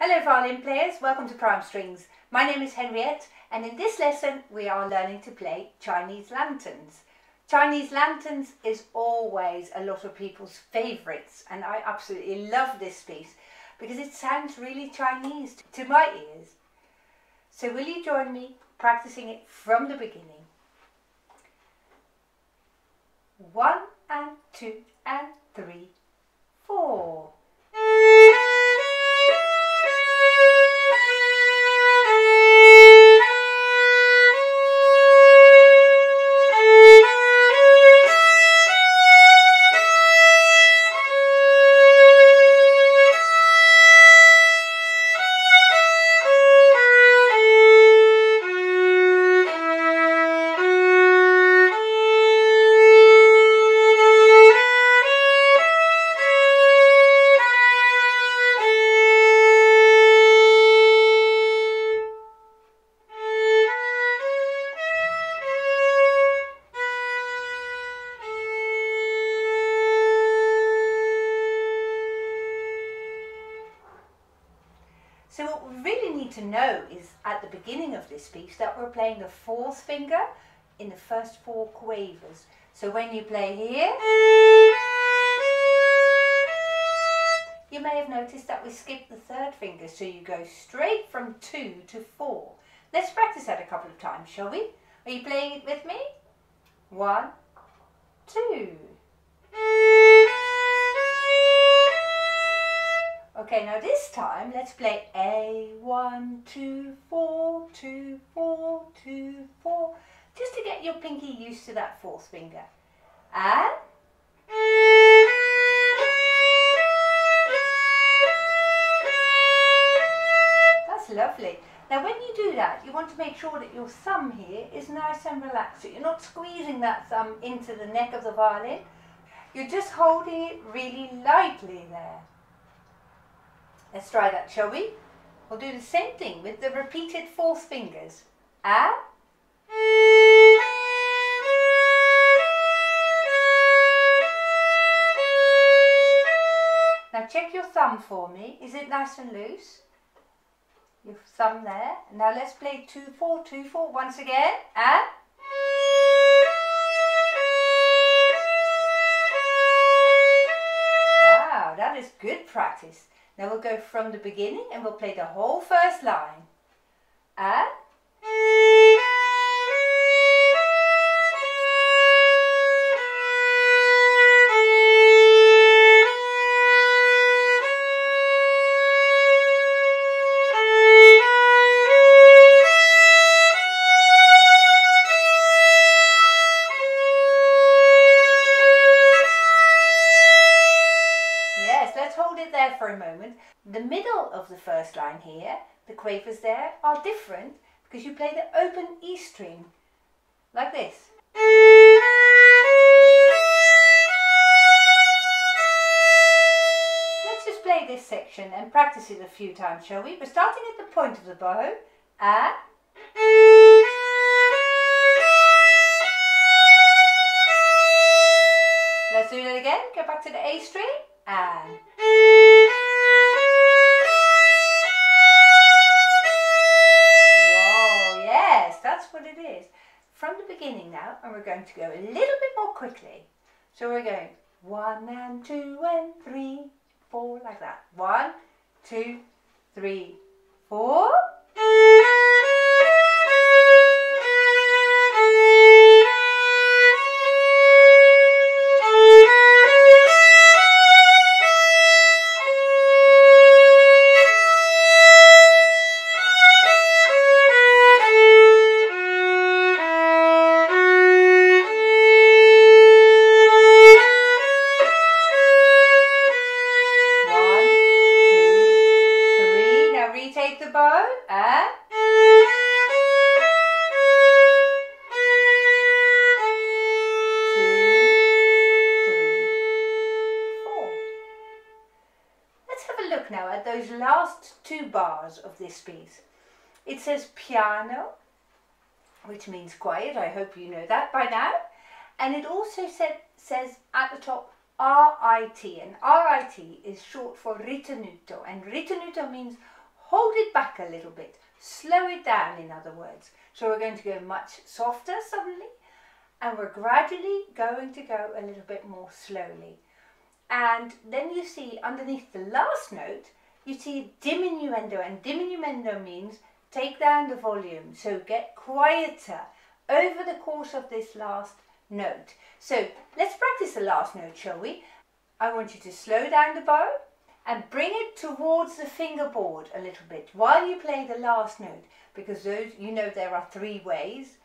Hello violin players, welcome to Pro-Am Strings. My name is Henriette and in this lesson we are learning to play Chinese lanterns. Chinese lanterns is always a lot of people's favourites and I absolutely love this piece because it sounds really Chinese to my ears. So will you join me practicing it from the beginning? 1 and 2 and 3, 4. So what we really need to know is at the beginning of this piece that we're playing the fourth finger in the first four quavers. So when you play here, you may have noticed that we skip the third finger, so you go straight from 2 to 4. Let's practice that a couple of times, shall we? Are you playing it with me? 1, 2. Okay, now this time let's play A, 1, 2, 4, 2, 4, 2, 4, just to get your pinky used to that fourth finger. And that's lovely. Now when you do that, you want to make sure that your thumb here is nice and relaxed, so you're not squeezing that thumb into the neck of the violin. You're just holding it really lightly there. Let's try that, shall we? We'll do the same thing with the repeated fourth fingers. A. Now check your thumb for me. Is it nice and loose? Your thumb there. Now let's play 2, 4, 2, 4 once again. A. Wow, that is good practice. Now we'll go from the beginning and we'll play the whole first line. A. There for a moment. The middle of the first line here, the quavers there are different because you play the open E string like this. Let's just play this section and practice it a few times, shall we? We're starting at the point of the bow. A. Let's do that again. Go back to the A string. And whoa, yes, that's what it is. From the beginning now, and we're going to go a little bit more quickly. So we're going 1 and 2 and 3, 4 like that. 1, 2, 3, 4. Take the bow and two, 3, 4. Let's have a look now at those last two bars of this piece. It says piano, which means quiet, I hope you know that by now. And it also says at the top RIT, and RIT is short for ritenuto, and ritenuto means hold it back a little bit, slow it down in other words. So we're going to go much softer suddenly, and we're gradually going to go a little bit more slowly. And then you see underneath the last note, you see diminuendo, and diminuendo means take down the volume, so get quieter over the course of this last note. So let's practice the last note, shall we? I want you to slow down the bow and bring it towards the fingerboard a little bit while you play the last note, because those, you know, there are three ways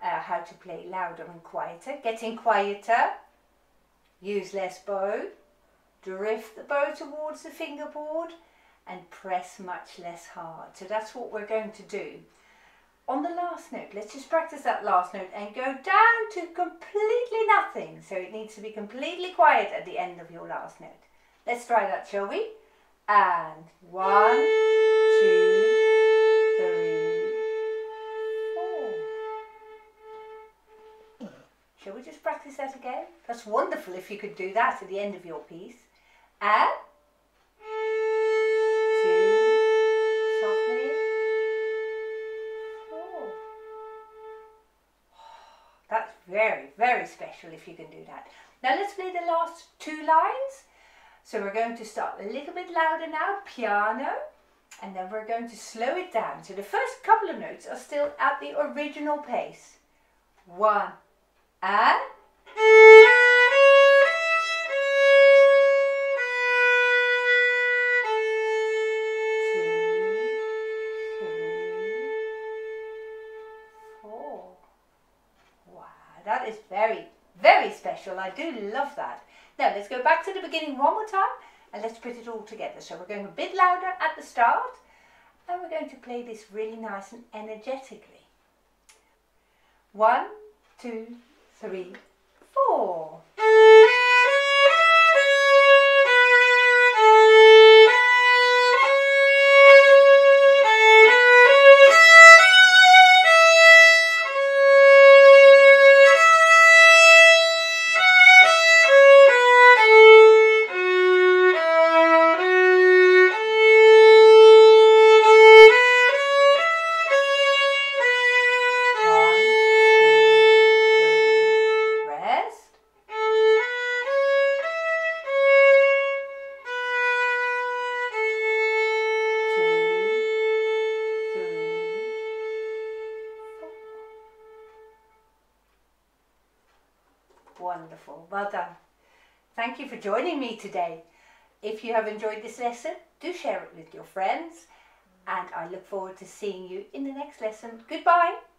how to play louder and quieter. Getting quieter, use less bow, drift the bow towards the fingerboard and press much less hard. So that's what we're going to do. On the last note, let's just practice that last note and go down to completely nothing. So it needs to be completely quiet at the end of your last note. Let's try that, shall we? And 1, 2, 3, 4. Shall we just practice that again? That's wonderful if you could do that at the end of your piece. And 2, softly. 4. That's very, very special if you can do that. Now let's play the last two lines. So we're going to start a little bit louder now, piano, and then we're going to slow it down. So the first couple of notes are still at the original pace. 1 and... I do love that. Now let's go back to the beginning one more time and let's put it all together. So we're going a bit louder at the start and we're going to play this really nice and energetically. 1, 2, 3, 4. Wonderful, well done. Thank you for joining me today. If you have enjoyed this lesson, do share it with your friends, and I look forward to seeing you in the next lesson. Goodbye.